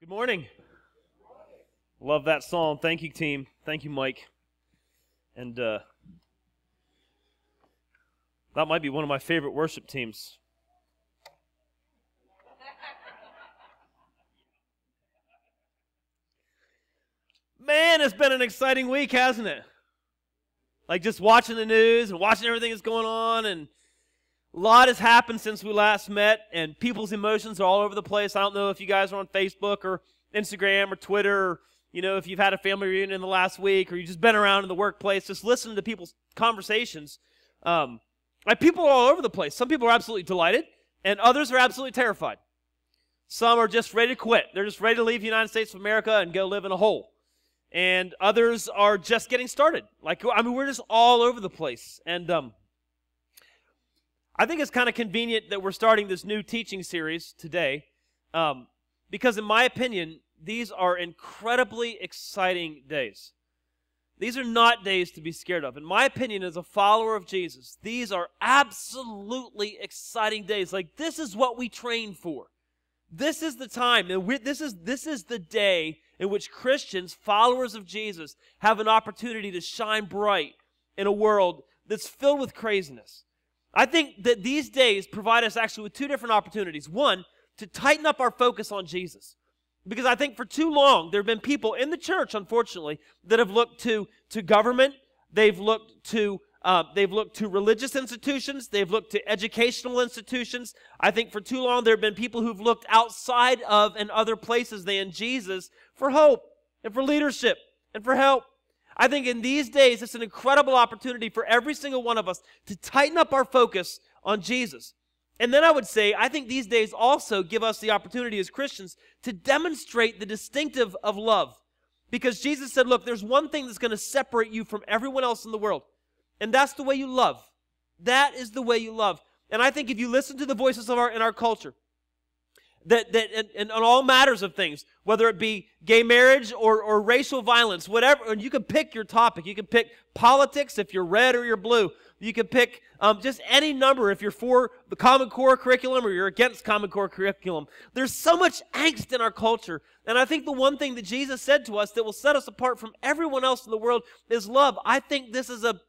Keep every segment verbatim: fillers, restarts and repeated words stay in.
Good morning. Love that song. Thank you, team. Thank you, Mike. And uh, that might be one of my favorite worship teams. Man, it's been an exciting week, hasn't it? Like just watching the news and watching everything that's going on, and a lot has happened since we last met, and people's emotions are all over the place. I don't know if you guys are on Facebook or Instagram or Twitter, or, you know, if you've had a family reunion in the last week, or you've just been around in the workplace, just listening to people's conversations. Um, like people are all over the place. Some people are absolutely delighted, and others are absolutely terrified. Some are just ready to quit. They're just ready to leave the United States of America and go live in a hole. And others are just getting started. Like, I mean, we're just all over the place. And um, I think it's kind of convenient that we're starting this new teaching series today, um, because in my opinion, these are incredibly exciting days. These are not days to be scared of. In my opinion, as a follower of Jesus, these are absolutely exciting days. Like, this is what we train for. This is the time, and we're, this is this is the day in which Christians, followers of Jesus, have an opportunity to shine bright in a world that's filled with craziness. I think that these days provide us actually with two different opportunities. One, to tighten up our focus on Jesus. Because I think for too long, there have been people in the church, unfortunately, that have looked to, to government, they've looked to Uh, they've looked to religious institutions. They've looked to educational institutions. I think for too long there have been people who've looked outside of and other places than Jesus for hope and for leadership and for help. I think in these days it's an incredible opportunity for every single one of us to tighten up our focus on Jesus. And then I would say I think these days also give us the opportunity as Christians to demonstrate the distinctive of love. Because Jesus said, look, there's one thing that's going to separate you from everyone else in the world. And that's the way you love. That is the way you love. And I think if you listen to the voices of our in our culture, that that and on all matters of things, whether it be gay marriage or or racial violence, whatever, and you can pick your topic. You can pick politics if you're red or you're blue. You can pick um, just any number if you're for the Common Core curriculum or you're against Common Core curriculum. There's so much angst in our culture. And I think the one thing that Jesus said to us that will set us apart from everyone else in the world is love. I think this is a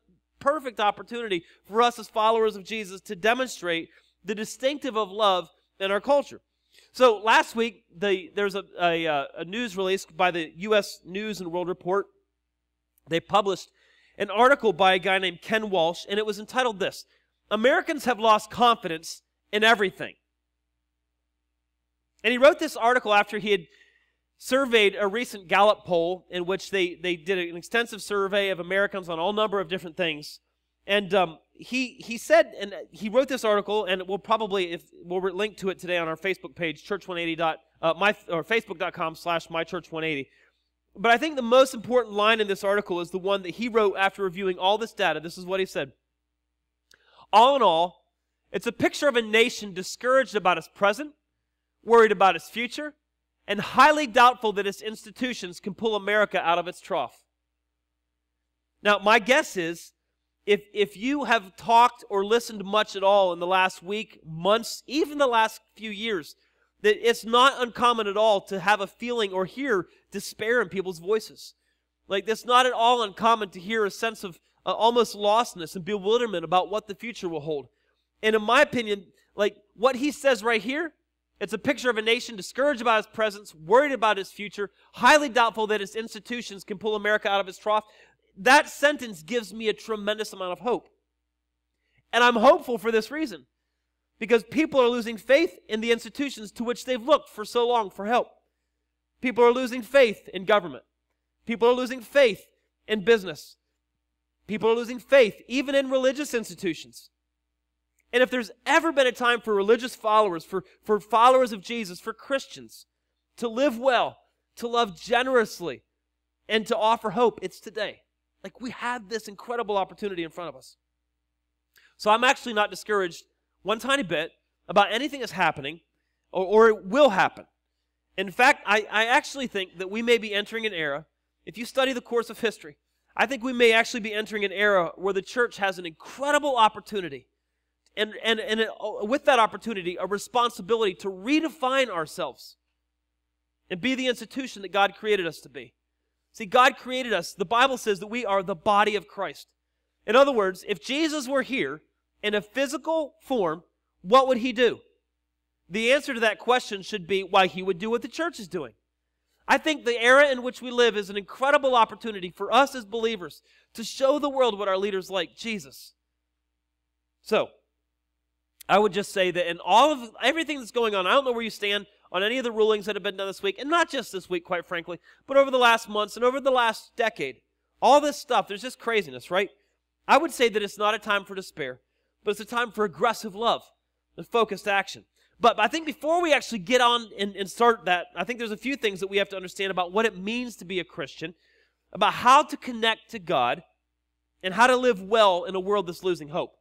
perfect opportunity for us as followers of Jesus to demonstrate the distinctive of love in our culture. So last week, the, there's a, a, a news release by the U S News and World Report. They published an article by a guy named Ken Walsh, and it was entitled this: Americans Have Lost Confidence in Everything. And he wrote this article after he had surveyed a recent Gallup poll in which they, they did an extensive survey of Americans on all number of different things. And um, he, he said, and he wrote this article, and we'll probably, if we'll link to it today on our Facebook page, church one eighty dot, uh, my, or facebook dot com slash my church one eighty. But I think the most important line in this article is the one that he wrote after reviewing all this data. This is what he said. All in all, it's a picture of a nation discouraged about its present, worried about its future, and highly doubtful that its institutions can pull America out of its trough. Now, my guess is, if, if you have talked or listened much at all in the last week, months, even the last few years, that it's not uncommon at all to have a feeling or hear despair in people's voices. Like, it's not at all uncommon to hear a sense of uh, almost lostness and bewilderment about what the future will hold. And in my opinion, like, what he says right here, it's a picture of a nation discouraged about its presence, worried about its future, highly doubtful that its institutions can pull America out of its trough. That sentence gives me a tremendous amount of hope. And I'm hopeful for this reason, because people are losing faith in the institutions to which they've looked for so long for help. People are losing faith in government. People are losing faith in business. People are losing faith even in religious institutions. And if there's ever been a time for religious followers, for, for followers of Jesus, for Christians, to live well, to love generously, and to offer hope, it's today. Like, we have this incredible opportunity in front of us. So I'm actually not discouraged one tiny bit about anything that's happening, or, or it will happen. In fact, I, I actually think that we may be entering an era, if you study the course of history, I think we may actually be entering an era where the church has an incredible opportunity. And, and, and it, with that opportunity, a responsibility to redefine ourselves and be the institution that God created us to be. See, God created us. The Bible says that we are the body of Christ. In other words, if Jesus were here in a physical form, what would he do? The answer to that question should be why he would do what the church is doing. I think the era in which we live is an incredible opportunity for us as believers to show the world what our leaders like, Jesus. So, I would just say that in all of everything that's going on, I don't know where you stand on any of the rulings that have been done this week, and not just this week, quite frankly, but over the last months and over the last decade. All this stuff, there's just craziness, right? I would say that it's not a time for despair, but it's a time for aggressive love and focused action. But I think before we actually get on and, and start that, I think there's a few things that we have to understand about what it means to be a Christian, about how to connect to God, and how to live well in a world that's losing hope.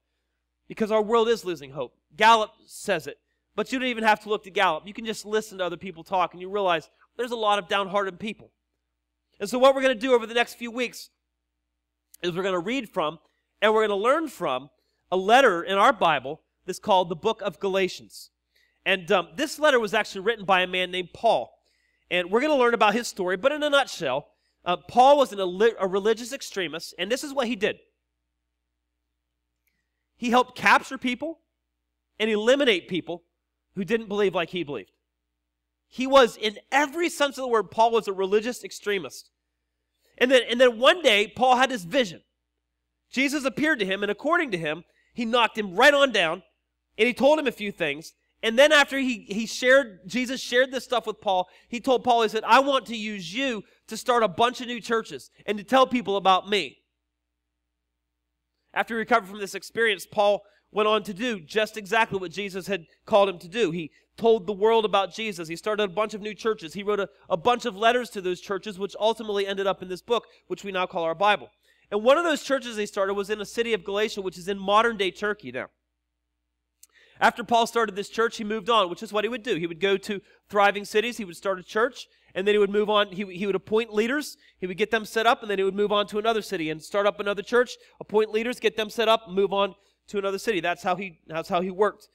Because our world is losing hope. Gallup says it, but you don't even have to look to Gallup. You can just listen to other people talk, and you realize there's a lot of downhearted people. And so what we're going to do over the next few weeks is we're going to read from, and we're going to learn from, a letter in our Bible that's called the Book of Galatians. And um, this letter was actually written by a man named Paul. And we're going to learn about his story, but in a nutshell, uh, Paul was an, a religious extremist, and this is what he did. He helped capture people and eliminate people who didn't believe like he believed. He was, in every sense of the word, Paul was a religious extremist. And then, and then one day, Paul had this vision. Jesus appeared to him, and according to him, he knocked him right on down, and he told him a few things. And then after he, he shared, Jesus shared this stuff with Paul, he told Paul, he said, I want to use you to start a bunch of new churches and to tell people about me. After he recovered from this experience, Paul went on to do just exactly what Jesus had called him to do. He told the world about Jesus. He started a bunch of new churches. He wrote a, a bunch of letters to those churches, which ultimately ended up in this book, which we now call our Bible. And one of those churches he started was in the city of Galatia, which is in modern-day Turkey now. After Paul started this church, he moved on, which is what he would do. He would go to thriving cities, he would start a church, and then he would move on. He, he would appoint leaders, he would get them set up, and then he would move on to another city and start up another church, appoint leaders, get them set up, move on to another city. That's how he, that's how he worked.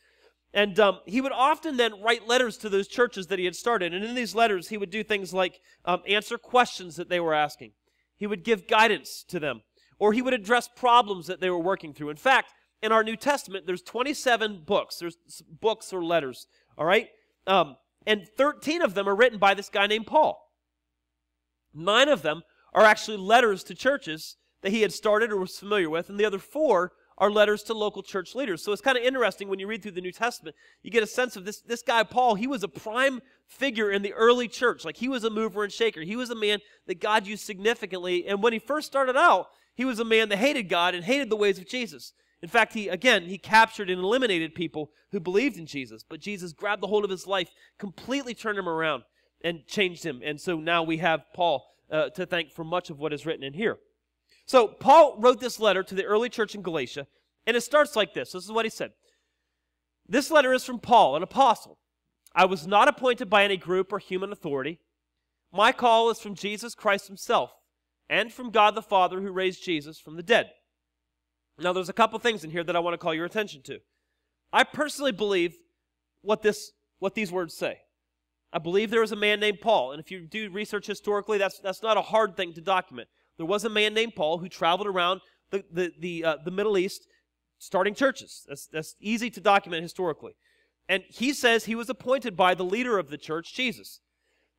And um, he would often then write letters to those churches that he had started, and in these letters he would do things like um, answer questions that they were asking. He would give guidance to them, or he would address problems that they were working through. In fact, in our New Testament, there's twenty-seven books. There's books or letters, all right? Um, and thirteen of them are written by this guy named Paul. Nine of them are actually letters to churches that he had started or was familiar with, and the other four are letters to local church leaders. So it's kind of interesting when you read through the New Testament, you get a sense of this, this guy Paul. He was a prime figure in the early church. Like, he was a mover and shaker. He was a man that God used significantly, and when he first started out, he was a man that hated God and hated the ways of Jesus. In fact, he again, he captured and eliminated people who believed in Jesus, but Jesus grabbed the hold of his life, completely turned him around, and changed him. And so now we have Paul uh, to thank for much of what is written in here. So Paul wrote this letter to the early church in Galatia, and it starts like this. This is what he said. This letter is from Paul, an apostle. I was not appointed by any group or human authority. My call is from Jesus Christ himself, and from God the Father who raised Jesus from the dead. Now, there's a couple things in here that I want to call your attention to. I personally believe what this, what these words say. I believe there was a man named Paul, and if you do research historically, that's, that's not a hard thing to document. There was a man named Paul who traveled around the, the, the, uh, the Middle East starting churches. That's, that's easy to document historically. And he says he was appointed by the leader of the church, Jesus.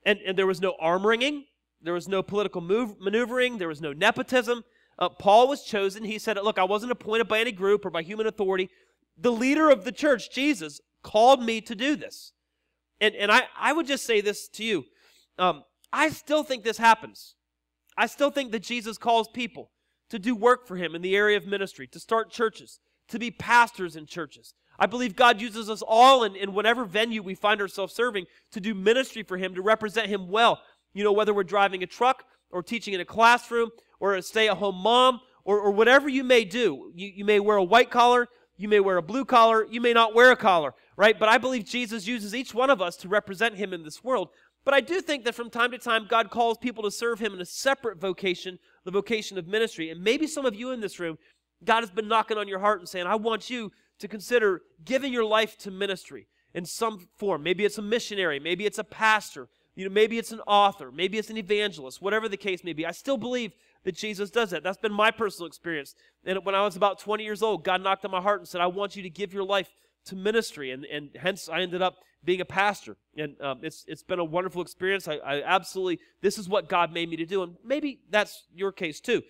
And, and there was no arm-wringing. There was no political move, maneuvering. There was no nepotism. Uh, Paul was chosen. He said, look, I wasn't appointed by any group or by human authority. The leader of the church, Jesus, called me to do this. And, and I, I would just say this to you. Um, I still think this happens. I still think that Jesus calls people to do work for him in the area of ministry, to start churches, to be pastors in churches. I believe God uses us all in, in whatever venue we find ourselves serving to do ministry for him, to represent him well. You know, whether we're driving a truck or teaching in a classroom, or a stay-at-home mom, or, or whatever you may do. You, you may wear a white collar, you may wear a blue collar, you may not wear a collar, right? But I believe Jesus uses each one of us to represent him in this world. But I do think that from time to time, God calls people to serve him in a separate vocation, the vocation of ministry. And maybe some of you in this room, God has been knocking on your heart and saying, I want you to consider giving your life to ministry in some form. Maybe it's a missionary, maybe it's a pastor, You know, maybe it's an author, maybe it's an evangelist, whatever the case may be. I still believe that Jesus does that. That's been my personal experience. And when I was about twenty years old, God knocked on my heart and said, I want you to give your life to ministry. And, and hence, I ended up being a pastor. And um, it's it's been a wonderful experience. I, I absolutely, this is what God made me to do. And maybe that's your case too.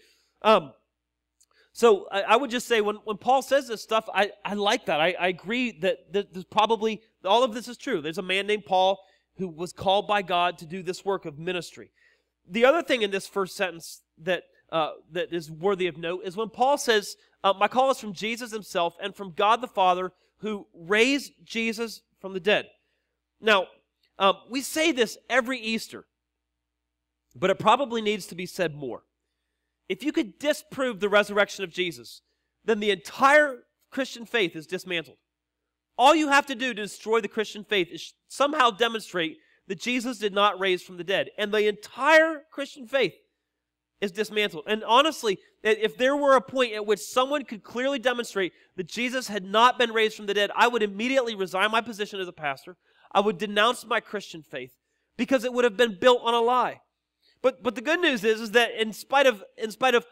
Um, so I, I would just say when, when Paul says this stuff, I, I like that. I, I agree that there's probably, all of this is true. There's a man named Paul who was called by God to do this work of ministry. The other thing in this first sentence that uh, that is worthy of note is when Paul says, uh, my call is from Jesus himself and from God the Father who raised Jesus from the dead. Now, um, we say this every Easter, but it probably needs to be said more. If you could disprove the resurrection of Jesus, then the entire Christian faith is dismantled. All you have to do to destroy the Christian faith is somehow demonstrate that Jesus did not raise from the dead. And the entire Christian faith is dismantled. And honestly, if there were a point at which someone could clearly demonstrate that Jesus had not been raised from the dead, I would immediately resign my position as a pastor. I would denounce my Christian faith because it would have been built on a lie. But, but the good news is, is that in spite of, in spite of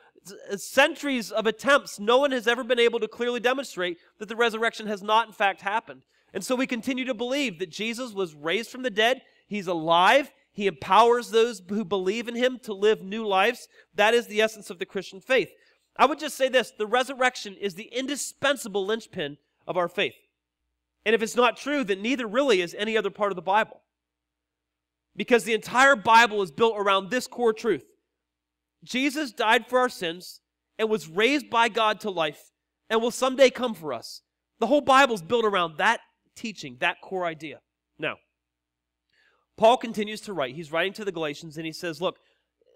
centuries of attempts, no one has ever been able to clearly demonstrate that the resurrection has not, in fact, happened. And so we continue to believe that Jesus was raised from the dead. He's alive. He empowers those who believe in him to live new lives. That is the essence of the Christian faith. I would just say this. The resurrection is the indispensable linchpin of our faith. And if it's not true, then neither really is any other part of the Bible. Because the entire Bible is built around this core truth. Jesus died for our sins and was raised by God to life and will someday come for us. The whole Bible is built around that teaching, that core idea. Now, Paul continues to write. He's writing to the Galatians and he says, look,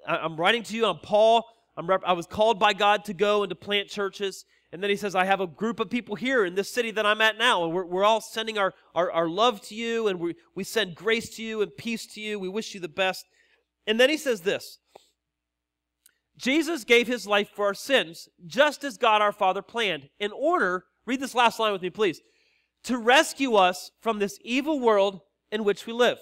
I'm writing to you. I'm Paul. I'm I was called by God to go and to plant churches. And then he says, I have a group of people here in this city that I'm at now. And we're, we're all sending our, our, our love to you. And we, we send grace to you and peace to you. We wish you the best. And then he says this. Jesus gave his life for our sins, just as God our Father planned, in order, read this last line with me, please, to rescue us from this evil world in which we live.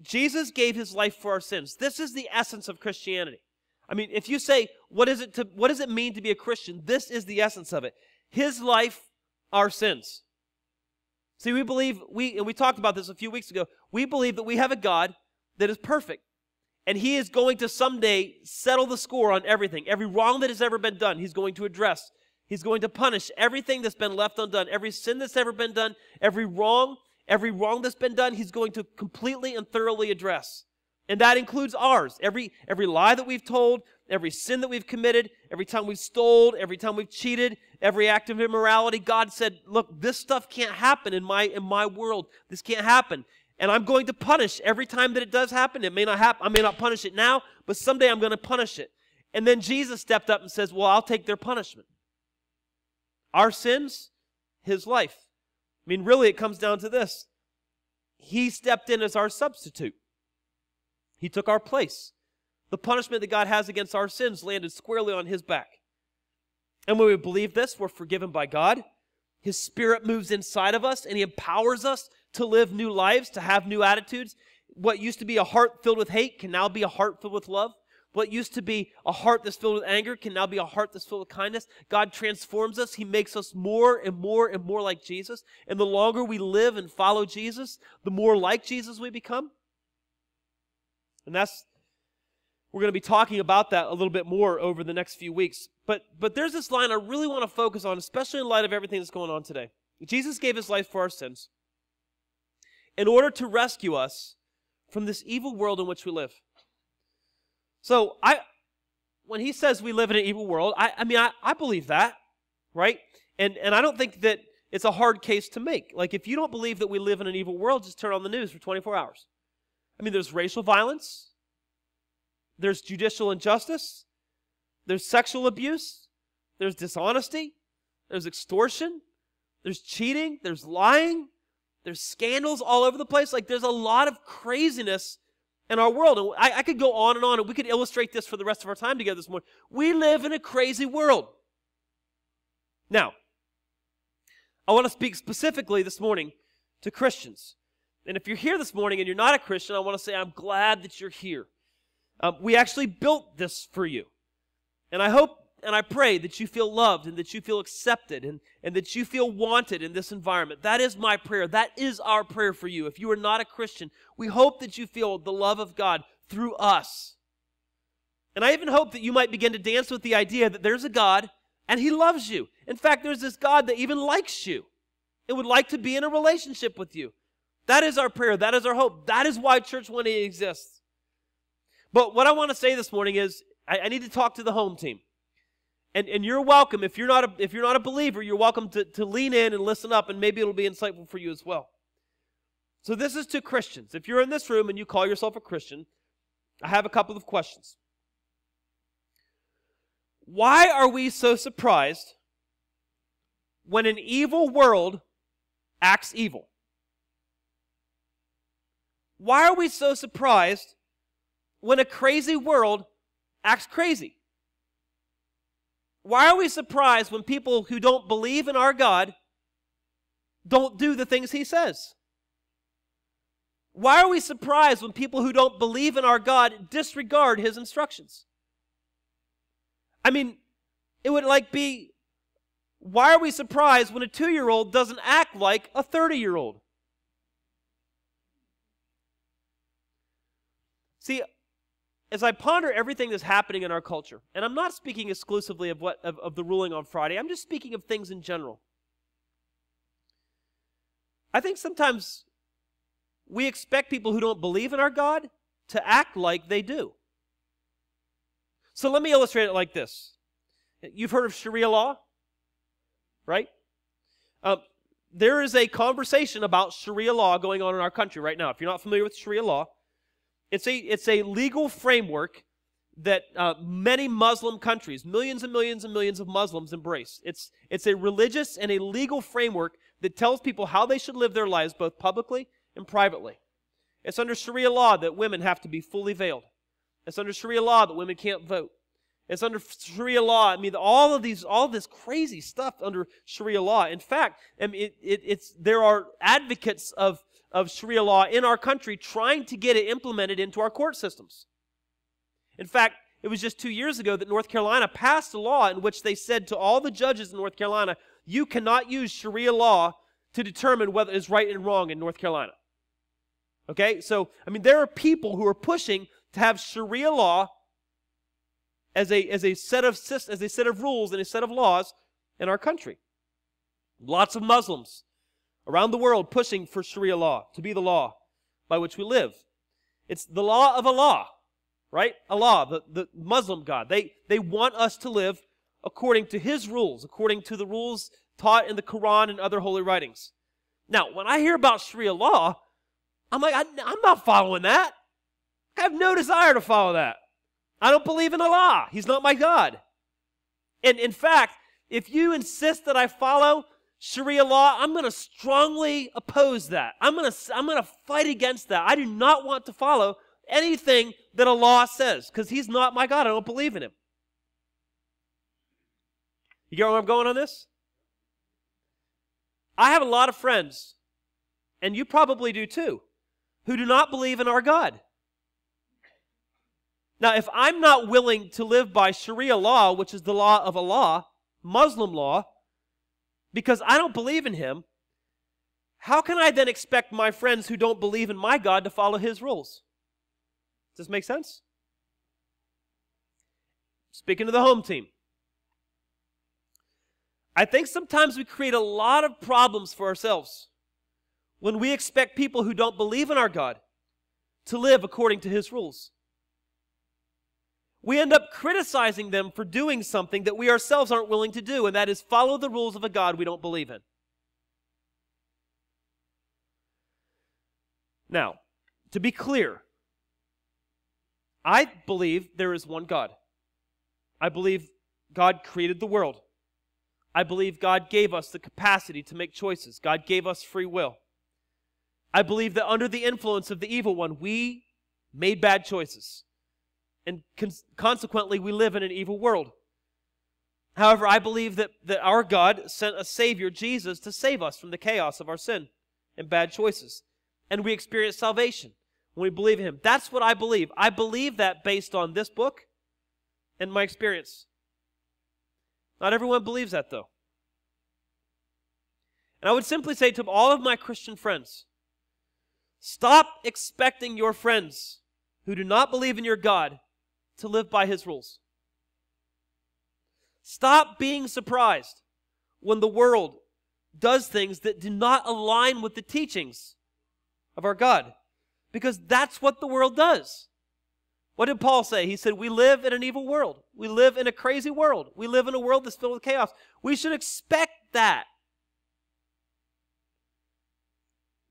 Jesus gave his life for our sins. This is the essence of Christianity. I mean, if you say, what is it to, what does it mean to be a Christian? This is the essence of it. His life, our sins. See, we believe, we, and we talked about this a few weeks ago, we believe that we have a God that is perfect. And he is going to someday settle the score on everything. Every wrong that has ever been done, he's going to address. He's going to punish everything that's been left undone, every sin that's ever been done, every wrong, every wrong that's been done, he's going to completely and thoroughly address. And that includes ours. Every, every lie that we've told, every sin that we've committed, every time we've stolen, every time we've cheated, every act of immorality, God said, look, this stuff can't happen in my, in my world. This can't happen. And I'm going to punish every time that it does happen. It may not happen. I may not punish it now, but someday I'm going to punish it. And then Jesus stepped up and says, well, I'll take their punishment. Our sins, his life. I mean, really, it comes down to this. He stepped in as our substitute. He took our place. The punishment that God has against our sins landed squarely on his back. And when we believe this, we're forgiven by God. His Spirit moves inside of us, and he empowers us to live new lives, to have new attitudes. What used to be a heart filled with hate can now be a heart filled with love. What used to be a heart that's filled with anger can now be a heart that's filled with kindness. God transforms us. He makes us more and more and more like Jesus. And the longer we live and follow Jesus, the more like Jesus we become. And that's, we're going to be talking about that a little bit more over the next few weeks. But, but there's this line I really want to focus on, especially in light of everything that's going on today. Jesus gave his life for our sins, in order to rescue us from this evil world in which we live. So, I, when he says we live in an evil world, I, I mean, I, I believe that, right? And, and I don't think that it's a hard case to make. Like, if you don't believe that we live in an evil world, just turn on the news for twenty-four hours. I mean, there's racial violence. There's judicial injustice. There's sexual abuse. There's dishonesty. There's extortion. There's cheating. There's lying. There's scandals all over the place. Like, there's a lot of craziness in our world. And I, I could go on and on, and we could illustrate this for the rest of our time together this morning. We live in a crazy world. Now, I want to speak specifically this morning to Christians. And if you're here this morning and you're not a Christian, I want to say I'm glad that you're here. Um, we actually built this for you. And I hope and I pray that you feel loved and that you feel accepted and, and that you feel wanted in this environment. That is my prayer. That is our prayer for you. If you are not a Christian, we hope that you feel the love of God through us. And I even hope that you might begin to dance with the idea that there's a God and he loves you. In fact, there's this God that even likes you and would like to be in a relationship with you. That is our prayer. That is our hope. That is why Church one eighty exists. But what I want to say this morning is I, I need to talk to the home team. And, and you're welcome. If you're not a, if you're not a believer, you're welcome to, to lean in and listen up, and maybe it'll be insightful for you as well. So this is to Christians. If you're in this room and you call yourself a Christian, I have a couple of questions. Why are we so surprised when an evil world acts evil? Why are we so surprised when a crazy world acts crazy? Why are we surprised when people who don't believe in our God don't do the things he says? Why are we surprised when people who don't believe in our God disregard his instructions? I mean, it would like be, why are we surprised when a two-year-old doesn't act like a thirty-year-old? See, as I ponder everything that's happening in our culture, and I'm not speaking exclusively of what of, of the ruling on Friday, I'm just speaking of things in general. I think sometimes we expect people who don't believe in our God to act like they do. So let me illustrate it like this. You've heard of Sharia law, right? Um, there is a conversation about Sharia law going on in our country right now. If you're not familiar with Sharia law, It's a, it's a legal framework that uh, many Muslim countries, millions and millions and millions of Muslims embrace. It's, it's a religious and a legal framework that tells people how they should live their lives both publicly and privately. It's under Sharia law that women have to be fully veiled. It's under Sharia law that women can't vote. It's under Sharia law. I mean, all of these, all this crazy stuff under Sharia law. In fact, I mean, it, it, it's, there are advocates of of Sharia law in our country trying to get it implemented into our court systems. In fact, it was just two years ago that North Carolina passed a law in which they said to all the judges in North Carolina, you cannot use Sharia law to determine whether it's right and wrong in North Carolina. Okay? So, I mean, there are people who are pushing to have Sharia law as a, as a set of, as a set of rules and a set of laws in our country. Lots of Muslims around the world pushing for Sharia law to be the law by which we live. It's the law of Allah, right? Allah, the, the Muslim God. They, they want us to live according to his rules, according to the rules taught in the Quran and other holy writings. Now, when I hear about Sharia law, I'm like, I, I'm not following that. I have no desire to follow that. I don't believe in Allah. He's not my God. And in fact, if you insist that I follow Sharia law, I'm going to strongly oppose that. I'm going to I'm going to fight against that. I do not want to follow anything that Allah says because he's not my God. I don't believe in him. You get where I'm going on this? I have a lot of friends, and you probably do too, who do not believe in our God. Now, if I'm not willing to live by Sharia law, which is the law of Allah, Muslim law, because I don't believe in him, how can I then expect my friends who don't believe in my God to follow his rules? Does this make sense? Speaking to the home team, I think sometimes we create a lot of problems for ourselves when we expect people who don't believe in our God to live according to his rules. We end up criticizing them for doing something that we ourselves aren't willing to do, and that is follow the rules of a God we don't believe in. Now, to be clear, I believe there is one God. I believe God created the world. I believe God gave us the capacity to make choices. God gave us free will. I believe that under the influence of the evil one, we made bad choices. And cons consequently, we live in an evil world. However, I believe that, that our God sent a Savior, Jesus, to save us from the chaos of our sin and bad choices. and we experience salvation when we believe in him. That's what I believe. I believe that based on this book and my experience. Not everyone believes that, though. And I would simply say to all of my Christian friends, stop expecting your friends who do not believe in your God to live by his rules. Stop being surprised when the world does things that do not align with the teachings of our God, because that's what the world does. What did Paul say? He said, we live in an evil world. We live in a crazy world. We live in a world that's filled with chaos. We should expect that.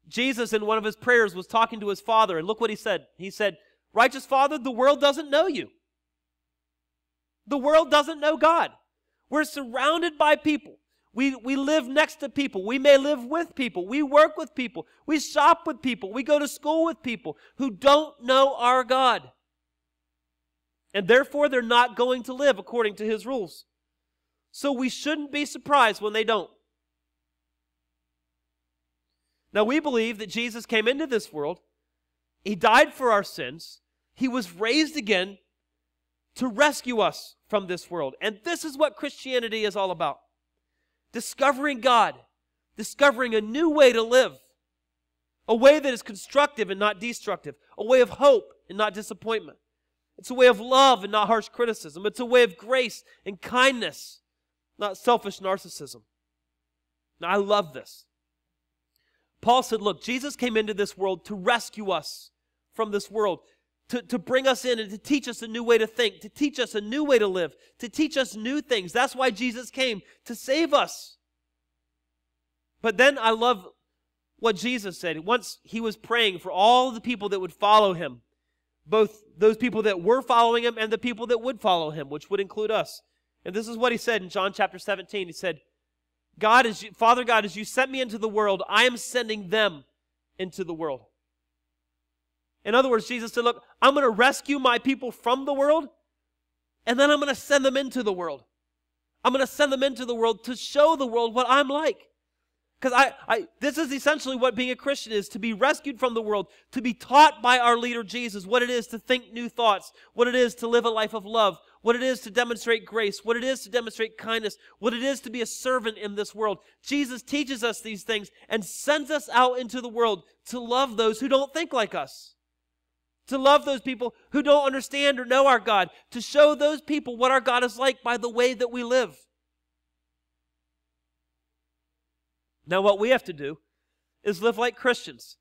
Jesus, in one of his prayers, was talking to his Father, and look what he said. He said, righteous Father, the world doesn't know you. The world doesn't know God. We're surrounded by people. We, we live next to people. We may live with people. We work with people. We shop with people. We go to school with people who don't know our God. And therefore, they're not going to live according to his rules. So we shouldn't be surprised when they don't. Now, we believe that Jesus came into this world. He died for our sins. He was raised again to rescue us from this world. And this is what Christianity is all about. Discovering God. Discovering a new way to live. A way that is constructive and not destructive. A way of hope and not disappointment. It's a way of love and not harsh criticism. It's a way of grace and kindness, not selfish narcissism. Now, I love this. Paul said, look, Jesus came into this world to rescue us from this world, to, to bring us in and to teach us a new way to think, to teach us a new way to live, to teach us new things. That's why Jesus came, to save us. But then I love what Jesus said. Once he was praying for all the people that would follow him, both those people that were following him and the people that would follow him, which would include us. And this is what he said in John chapter seventeen. He said, God, as you, Father God, as you sent me into the world, I am sending them into the world. In other words, Jesus said, look, I'm going to rescue my people from the world, and then I'm going to send them into the world. I'm going to send them into the world to show the world what I'm like. Because I, I, this is essentially what being a Christian is, to be rescued from the world, to be taught by our leader Jesus what it is to think new thoughts, what it is to live a life of love, what it is to demonstrate grace, what it is to demonstrate kindness, what it is to be a servant in this world. Jesus teaches us these things and sends us out into the world to love those who don't think like us, to love those people who don't understand or know our God, to show those people what our God is like by the way that we live. Now, what we have to do is live like Christians,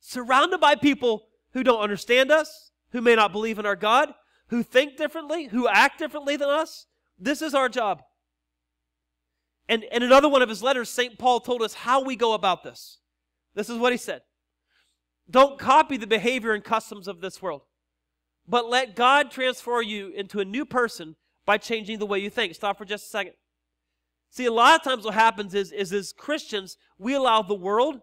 surrounded by people who don't understand us, who may not believe in our God, who think differently, who act differently than us. This is our job. And in another one of his letters, Saint Paul told us how we go about this. This is what he said. Don't copy the behavior and customs of this world, but let God transform you into a new person by changing the way you think. Stop for just a second. See, a lot of times what happens is, is as Christians, we allow the world,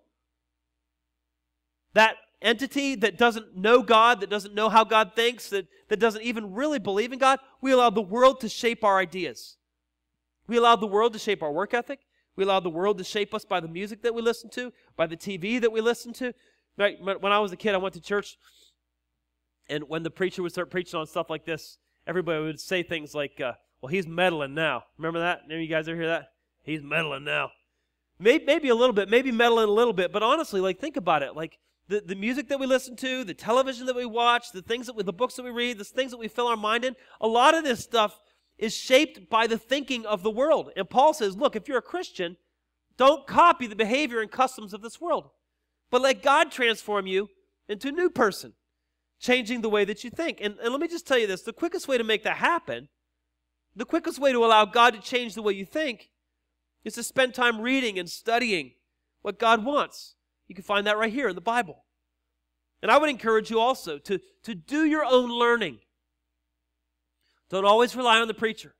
that entity that doesn't know God, that doesn't know how God thinks, that, that doesn't even really believe in God, we allow the world to shape our ideas. We allow the world to shape our work ethic. We allow the world to shape us by the music that we listen to, by the T V that we listen to. Right? When I was a kid, I went to church, and when the preacher would start preaching on stuff like this, everybody would say things like, uh, well, he's meddling now. Remember that? Remember you guys ever hear that? He's meddling now. Maybe, maybe a little bit, maybe meddling a little bit, but honestly, like, think about it. Like, the, the music that we listen to, the television that we watch, the things that we, the books that we read, the things that we fill our mind in, a lot of this stuff is shaped by the thinking of the world. And Paul says, look, if you're a Christian, don't copy the behavior and customs of this world, but let God transform you into a new person, changing the way that you think. And, and let me just tell you this, the quickest way to make that happen, the quickest way to allow God to change the way you think is to spend time reading and studying what God wants. You can find that right here in the Bible. And I would encourage you also to, to do your own learning. Don't always rely on the preacher.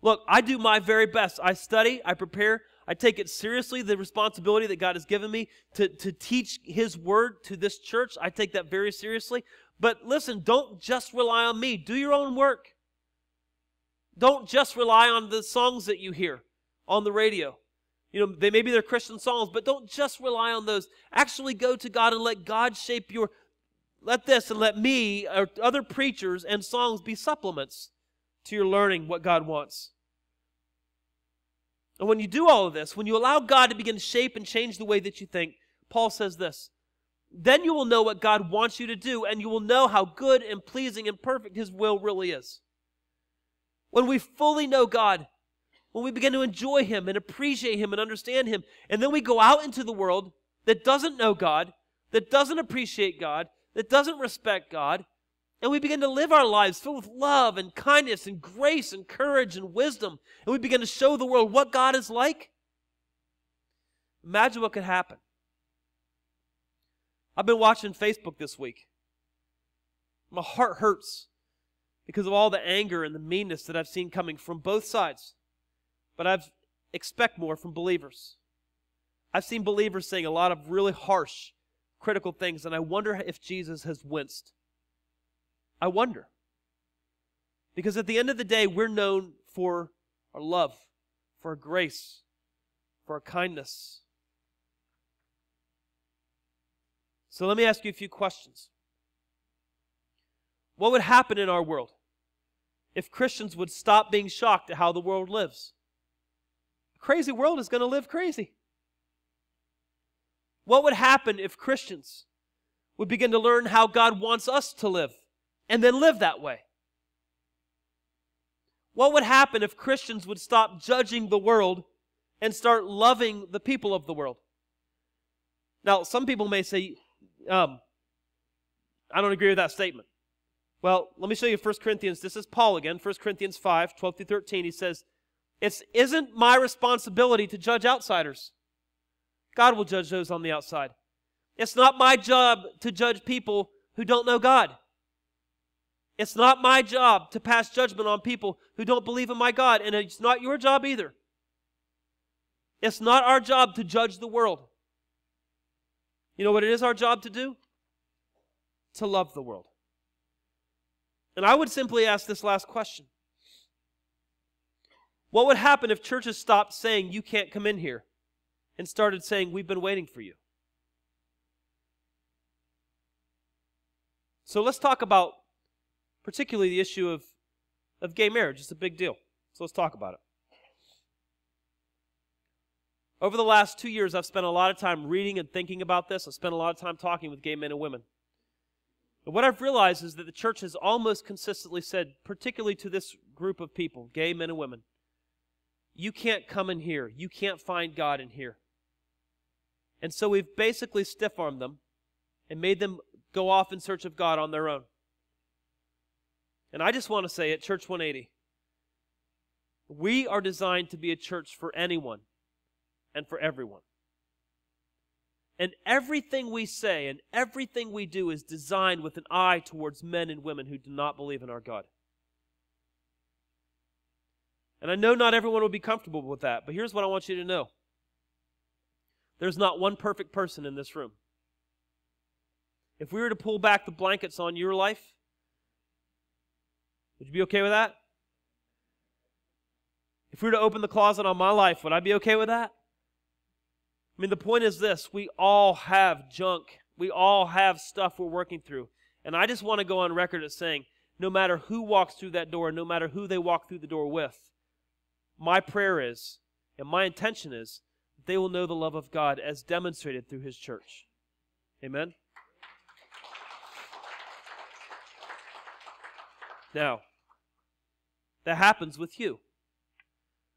Look, I do my very best. I study, I prepare, I take it seriously, the responsibility that God has given me to, to teach His Word to this church. I take that very seriously. But listen, don't just rely on me. Do your own work. Don't just rely on the songs that you hear on the radio You know, they maybe they're Christian songs, but don't just rely on those. Actually go to God and let God shape your, let this and let me or other preachers and songs be supplements to your learning what God wants. And when you do all of this, when you allow God to begin to shape and change the way that you think, Paul says this, then you will know what God wants you to do, and you will know how good and pleasing and perfect His will really is. When we fully know God, when we begin to enjoy Him and appreciate Him and understand Him, and then we go out into the world that doesn't know God, that doesn't appreciate God, that doesn't respect God, and we begin to live our lives filled with love and kindness and grace and courage and wisdom, and we begin to show the world what God is like, imagine what could happen. I've been watching Facebook this week. My heart hurts because of all the anger and the meanness that I've seen coming from both sides. But I expect more from believers. I've seen believers saying a lot of really harsh, critical things, and I wonder if Jesus has winced. I wonder. Because at the end of the day, we're known for our love, for our grace, for our kindness. So let me ask you a few questions. What would happen in our world if Christians would stop being shocked at how the world lives? A crazy world is going to live crazy. What would happen if Christians would begin to learn how God wants us to live and then live that way? What would happen if Christians would stop judging the world and start loving the people of the world? Now, some people may say, Um, I don't agree with that statement. Well, let me show you First Corinthians. This is Paul again, First Corinthians five, twelve through thirteen. He says, it isn't my responsibility to judge outsiders. God will judge those on the outside. It's not my job to judge people who don't know God. It's not my job to pass judgment on people who don't believe in my God, and it's not your job either. It's not our job to judge the world. You know what it is our job to do? To love the world. And I would simply ask this last question. What would happen if churches stopped saying, you can't come in here, and started saying, we've been waiting for you? So let's talk about particularly the issue of, of gay marriage. It's a big deal. So let's talk about it. Over the last two years, I've spent a lot of time reading and thinking about this. I've spent a lot of time talking with gay men and women. And what I've realized is that the church has almost consistently said, particularly to this group of people, gay men and women, you can't come in here. You can't find God in here. And so we've basically stiff-armed them and made them go off in search of God on their own. And I just want to say at Church one eighty, we are designed to be a church for anyone and for everyone. And everything we say and everything we do is designed with an eye towards men and women who do not believe in our God. And I know not everyone will be comfortable with that, but here's what I want you to know. There's not one perfect person in this room. If we were to pull back the blankets on your life, would you be okay with that? If we were to open the closet on my life, would I be okay with that? I mean, the point is this. We all have junk. We all have stuff we're working through. And I just want to go on record as saying, no matter who walks through that door, no matter who they walk through the door with, my prayer is, and my intention is, that they will know the love of God as demonstrated through His church. Amen? Now, that happens with you.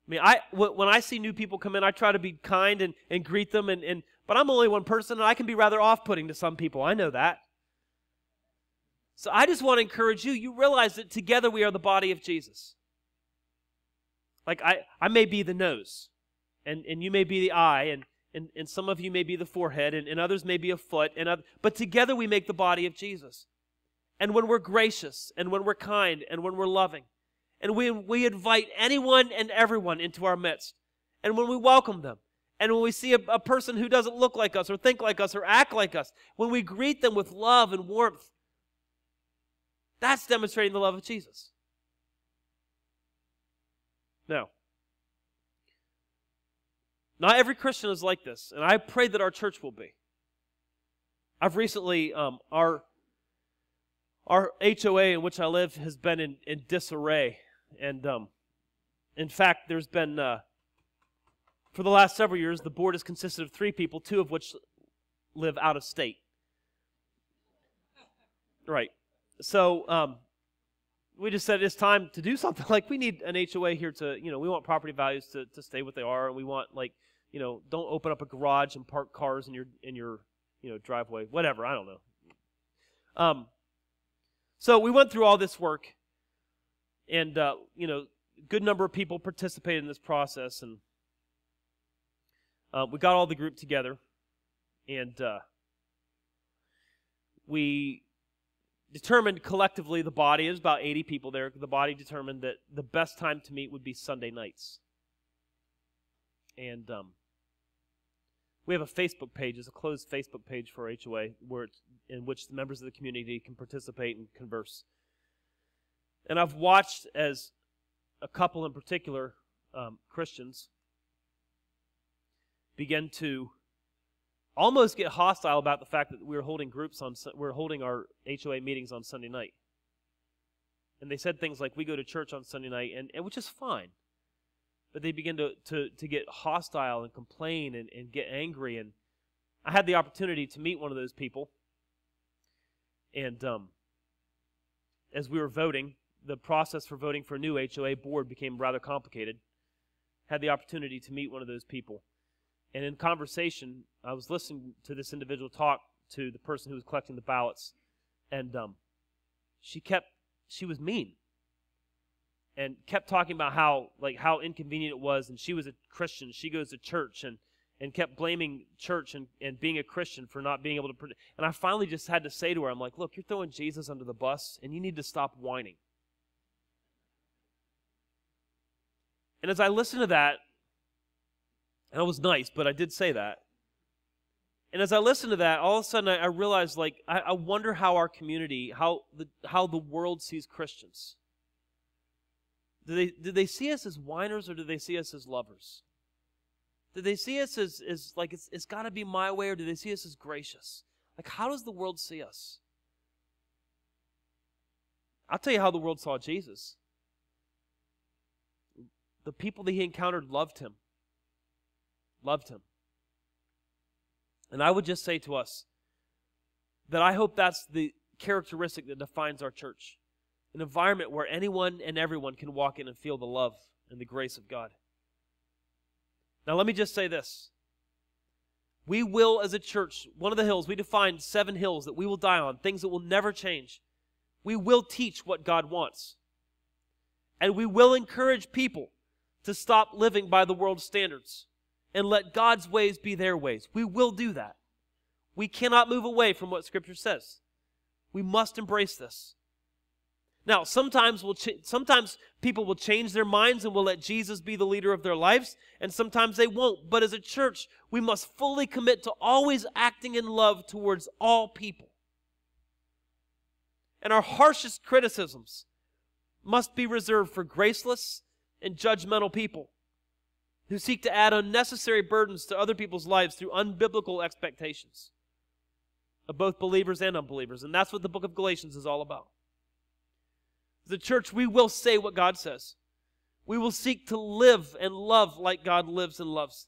I mean, I, when I see new people come in, I try to be kind and, and greet them, and, and but I'm only one person, and I can be rather off-putting to some people. I know that. So I just want to encourage you. You realize that together we are the body of Jesus. Like, I, I may be the nose, and, and you may be the eye, and, and, and some of you may be the forehead, and, and others may be a foot, and other, but together we make the body of Jesus. And when we're gracious, and when we're kind, and when we're loving, and we, we invite anyone and everyone into our midst. And when we welcome them, and when we see a, a person who doesn't look like us or think like us or act like us, when we greet them with love and warmth, that's demonstrating the love of Jesus. Now, Not every Christian is like this, and I pray that our church will be. I've recently, um, our our H O A in which I live has been in, in disarray, and um, in fact, there's been, uh, for the last several years, the board has consisted of three people, two of which live out of state. Right. So um, we just said it's time to do something. Like, we need an H O A here to, you know, we want property values to, to stay what they are, and we want, like, you know, don't open up a garage and park cars in your in your you know driveway, whatever. I don't know. Um. So we went through all this work, and uh, you know, good number of people participated in this process, and uh, we got all the group together, and uh, we. determined collectively, the body, is about eighty people there, the body determined that the best time to meet would be Sunday nights. And um, we have a Facebook page, it's a closed Facebook page for H O A, where it's, in which the members of the community can participate and converse. And I've watched as a couple in particular, um, Christians, begin to almost get hostile about the fact that we were holding groups on, we were holding our H O A meetings on Sunday night. And they said things like, we go to church on Sunday night, and, and which is fine. But they begin to, to, to get hostile and complain and, and get angry. And I had the opportunity to meet one of those people. And um, as we were voting, the process for voting for a new H O A board became rather complicated. Had the opportunity to meet one of those people. And in conversation, I was listening to this individual talk to the person who was collecting the ballots, and um, she kept, she was mean, and kept talking about how, like, how inconvenient it was, and she was a Christian, she goes to church, and and kept blaming church and, and being a Christian for not being able to, and I finally just had to say to her, I'm like, look, you're throwing Jesus under the bus, and you need to stop whining. And as I listened to that, and I was nice, but I did say that. And as I listened to that, all of a sudden I, I realized, like, I, I wonder how our community, how the how the world sees Christians. Do they do they see us as whiners, or do they see us as lovers? Do they see us as, as like it's it's gotta be my way, or do they see us as gracious? Like, how does the world see us? I'll tell you how the world saw Jesus. The people that he encountered loved him. Loved him. And I would just say to us that I hope that's the characteristic that defines our church, an environment where anyone and everyone can walk in and feel the love and the grace of God. Now let me just say this. We will, as a church, one of the hills, we defined seven hills that we will die on, things that will never change. We will teach what God wants. And we will encourage people to stop living by the world's standards and let God's ways be their ways. We will do that. We cannot move away from what Scripture says. We must embrace this. Now, sometimes we'll ch- sometimes people will change their minds and will let Jesus be the leader of their lives, and sometimes they won't. But as a church, we must fully commit to always acting in love towards all people. And our harshest criticisms must be reserved for graceless and judgmental people who seek to add unnecessary burdens to other people's lives through unbiblical expectations of both believers and unbelievers. And that's what the book of Galatians is all about. As a church, we will say what God says. We will seek to live and love like God lives and loves.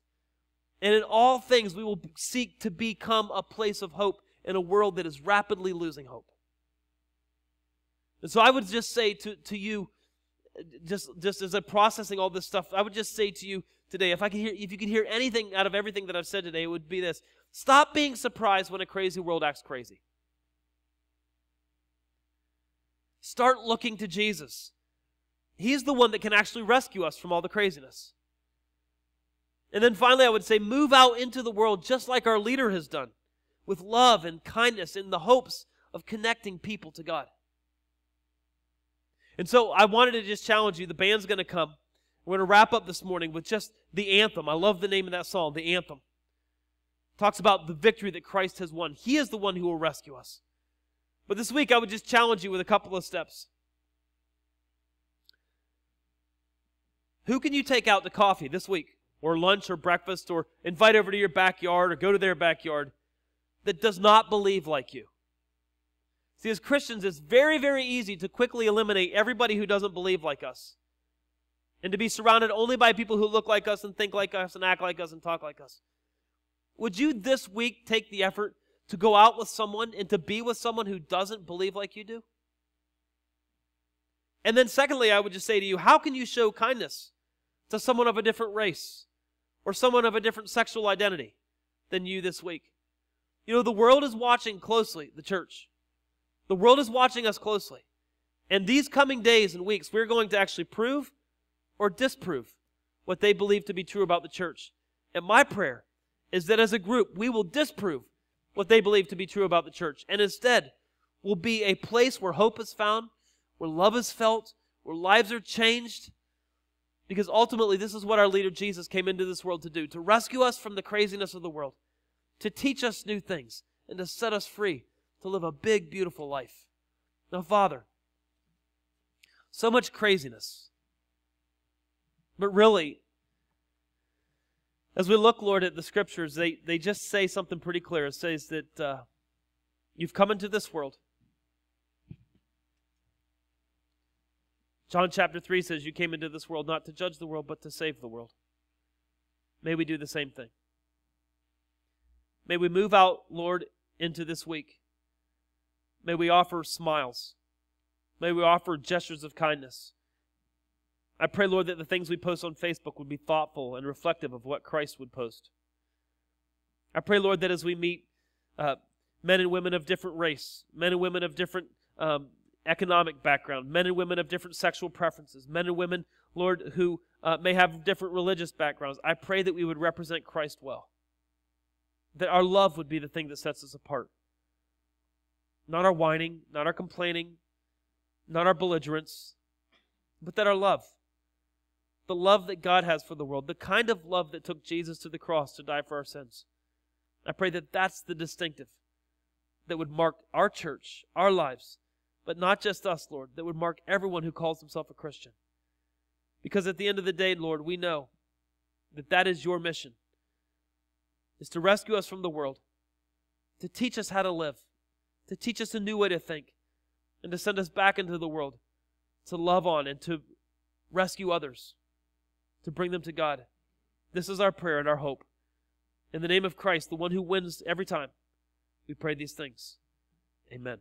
And in all things, we will seek to become a place of hope in a world that is rapidly losing hope. And so I would just say to, to you, just, just as I'm processing all this stuff, I would just say to you, today, if I could hear, if you could hear anything out of everything that I've said today, it would be this. Stop being surprised when a crazy world acts crazy. Start looking to Jesus. He's the one that can actually rescue us from all the craziness. And then finally, I would say, move out into the world just like our leader has done, with love and kindness in the hopes of connecting people to God. And so I wanted to just challenge you. The band's going to come. We're going to wrap up this morning with just the anthem. I love the name of that song, The Anthem. It talks about the victory that Christ has won. He is the one who will rescue us. But this week, I would just challenge you with a couple of steps. Who can you take out to coffee this week? or lunch or breakfast or invite over to your backyard or go to their backyard that does not believe like you. See, as Christians, it's very, very easy to quickly eliminate everybody who doesn't believe like us and to be surrounded only by people who look like us and think like us and act like us and talk like us. Would you this week take the effort to go out with someone and to be with someone who doesn't believe like you do? And then secondly, I would just say to you, how can you show kindness to someone of a different race or someone of a different sexual identity than you this week? You know, the world is watching closely, the church. The world is watching us closely. And these coming days and weeks, we're going to actually prove or disprove what they believe to be true about the church. And my prayer is that as a group, we will disprove what they believe to be true about the church, and instead will be a place where hope is found, where love is felt, where lives are changed, because ultimately this is what our leader Jesus came into this world to do, to rescue us from the craziness of the world, to teach us new things, and to set us free to live a big, beautiful life. Now, Father, so much craziness, but really, as we look, Lord, at the Scriptures, they, they just say something pretty clear. It says that uh, you've come into this world. John chapter three says you came into this world not to judge the world, but to save the world. May we do the same thing. May we move out, Lord, into this week. May we offer smiles. May we offer gestures of kindness. I pray, Lord, that the things we post on Facebook would be thoughtful and reflective of what Christ would post. I pray, Lord, that as we meet uh, men and women of different race, men and women of different um, economic background, men and women of different sexual preferences, men and women, Lord, who uh, may have different religious backgrounds, I pray that we would represent Christ well, that our love would be the thing that sets us apart. Not our whining, not our complaining, not our belligerence, but that our love, the love that God has for the world, the kind of love that took Jesus to the cross to die for our sins. I pray that that's the distinctive that would mark our church, our lives, but not just us, Lord, that would mark everyone who calls himself a Christian. Because at the end of the day, Lord, we know that that is your mission, is to rescue us from the world, to teach us how to live, to teach us a new way to think, and to send us back into the world to love on and to rescue others, to bring them to God. This is our prayer and our hope. In the name of Christ, the one who wins every time, we pray these things. Amen.